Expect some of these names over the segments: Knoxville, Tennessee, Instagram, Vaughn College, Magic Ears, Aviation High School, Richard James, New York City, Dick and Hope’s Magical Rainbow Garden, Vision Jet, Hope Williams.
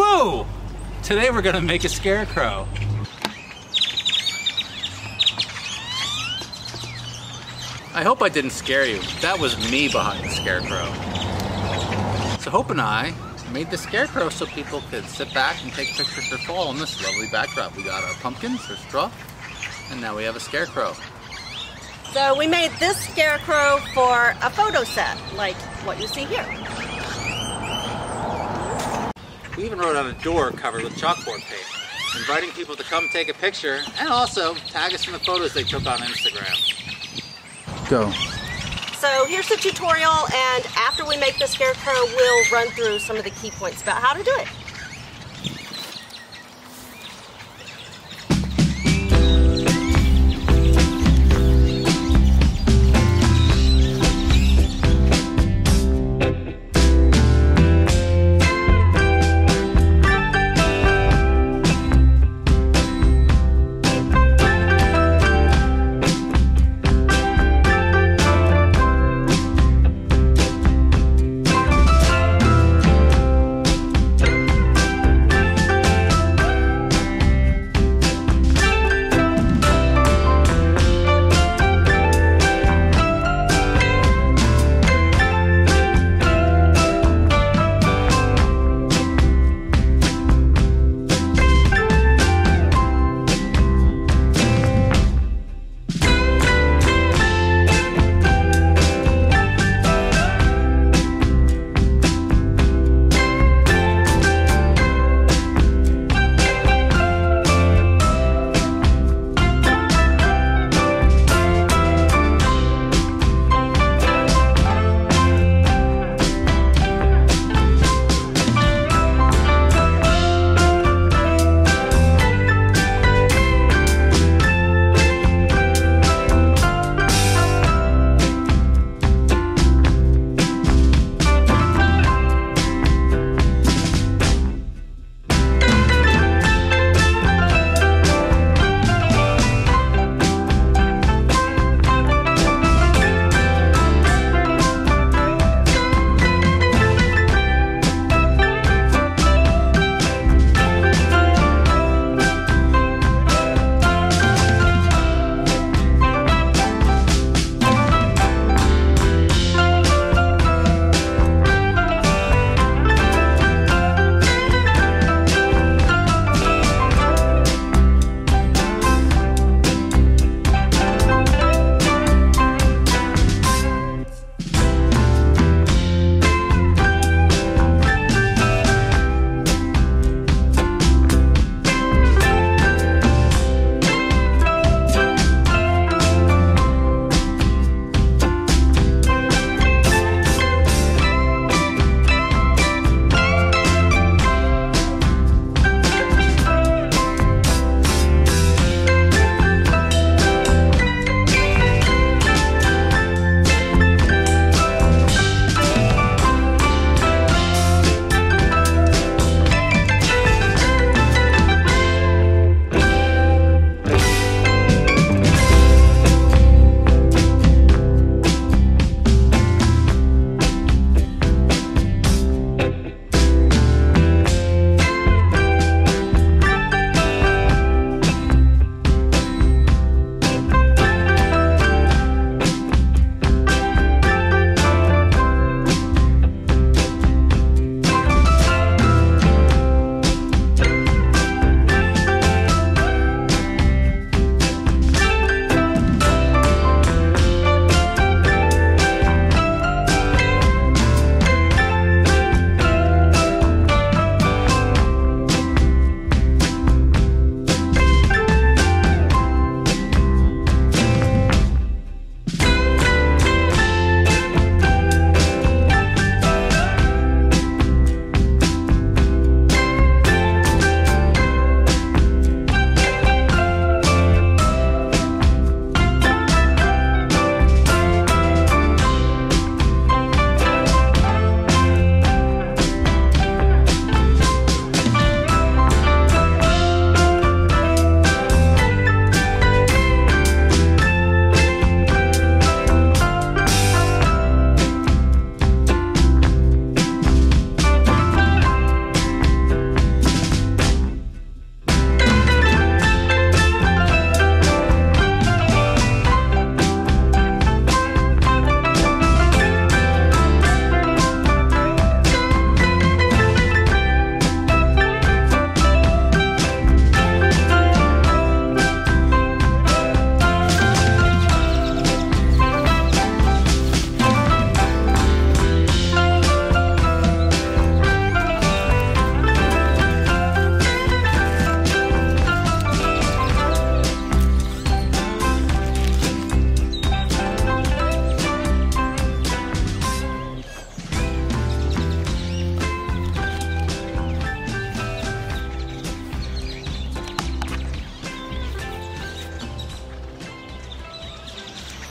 Boo! Today we're gonna make a scarecrow. I hope I didn't scare you. That was me behind the scarecrow. So Hope and I made the scarecrow so people could sit back and take pictures for fall on this lovely backdrop. We got our pumpkins, our straw, and now we have a scarecrow. So we made this scarecrow for a photo set, like what you see here. We even wrote on a door covered with chalkboard paint, inviting people to come take a picture and also tag us in the photos they took on Instagram. Go. So here's the tutorial, and after we make the scarecrow, we'll run through some of the key points about how to do it.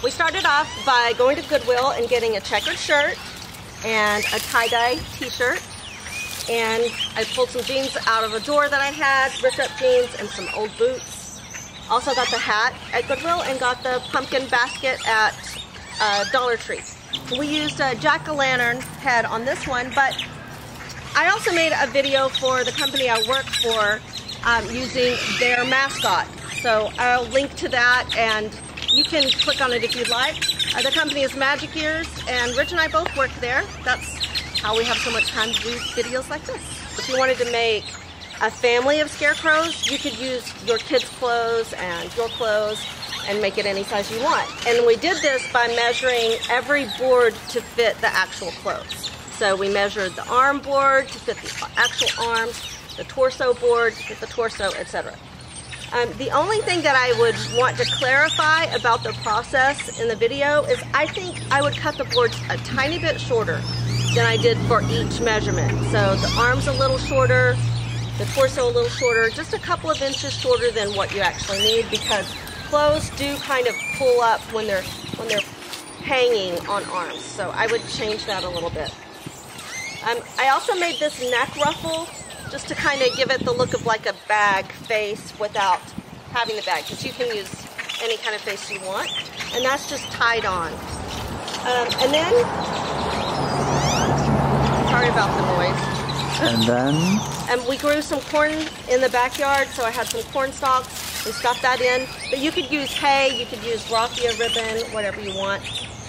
We started off by going to Goodwill and getting a checkered shirt and a tie-dye t-shirt. And I pulled some jeans out of a drawer that I had, ripped up jeans and some old boots. Also got the hat at Goodwill and got the pumpkin basket at Dollar Tree. We used a jack-o'-lantern head on this one, but I also made a video for the company I work for using their mascot. So I'll link to that and you can click on it if you'd like. The company is Magic Ears and Rich and I both work there. That's how we have so much time to do videos like this. If you wanted to make a family of scarecrows, you could use your kids' clothes and your clothes and make it any size you want. And we did this by measuring every board to fit the actual clothes. So we measured the arm board to fit the actual arms, the torso board to fit the torso, etc. The only thing that I would want to clarify about the process in the video is I think I would cut the boards a tiny bit shorter than I did for each measurement. So the arms a little shorter, the torso a little shorter, just a couple of inches shorter than what you actually need, because clothes do kind of pull up when they're hanging on arms. So I would change that a little bit. I also made this neck ruffle just to kind of give it the look of like a bag face without having the bag, because you can use any kind of face you want. And that's just tied on. And then, sorry about the noise. And we grew some corn in the backyard, so I had some corn stalks. We stuffed that in. But you could use hay, you could use raffia ribbon, whatever you want.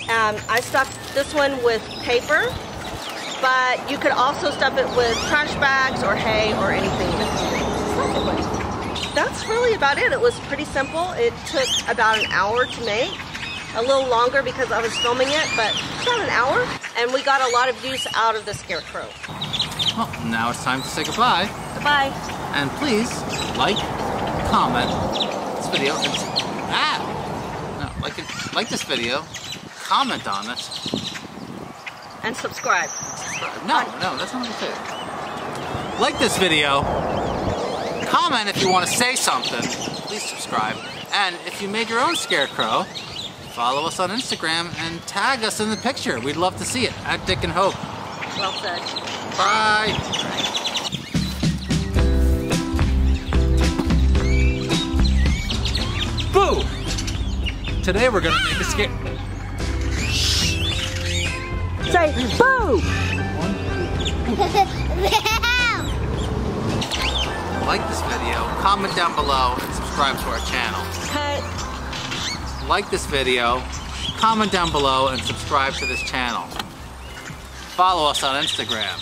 I stuffed this one with paper, but you could also stuff it with trash bags or hay or anything that's. That's really about it. It was pretty simple. It took about an hour to make. A little longer because I was filming it, but it's about an hour. And we got a lot of use out of the scarecrow. Well, now it's time to say goodbye. Goodbye. And please like, comment this video. Like this video, comment on it, and subscribe. No, that's not what I said. Like this video, comment if you want to say something. Please subscribe. And if you made your own scarecrow, follow us on Instagram and tag us in the picture. We'd love to see it at Dick and Hope. Well said. Bye. Boo! Today we're gonna make a scare. Shh. Say boo! Like this video, comment down below, and subscribe to our channel. Cut. Like this video, comment down below, and subscribe to this channel. Follow us on Instagram.